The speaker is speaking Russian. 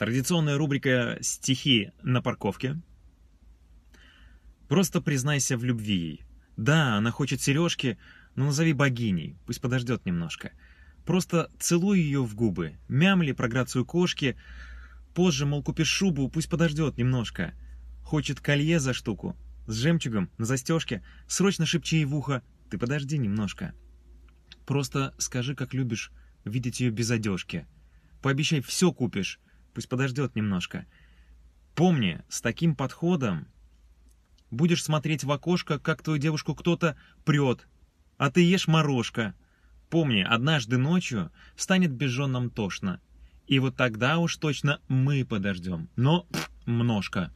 Традиционная рубрика «Стихи на парковке». Просто признайся в любви ей. Да, она хочет сережки, но назови богиней, пусть подождет немножко. Просто целуй ее в губы, мямли про грацию кошки. Позже, мол, купишь шубу, пусть подождет немножко. Хочет колье за штуку, с жемчугом на застежке. Срочно шепчи ей в ухо, ты подожди немножко. Просто скажи, как любишь видеть ее без одежки. Пообещай, все купишь, пусть подождет немножко. Помни, с таким подходом будешь смотреть в окошко, как твою девушку кто-то прет, а ты ешь морожка. Помни, однажды ночью станет безженным тошно. И вот тогда уж точно мы подождем, но множко.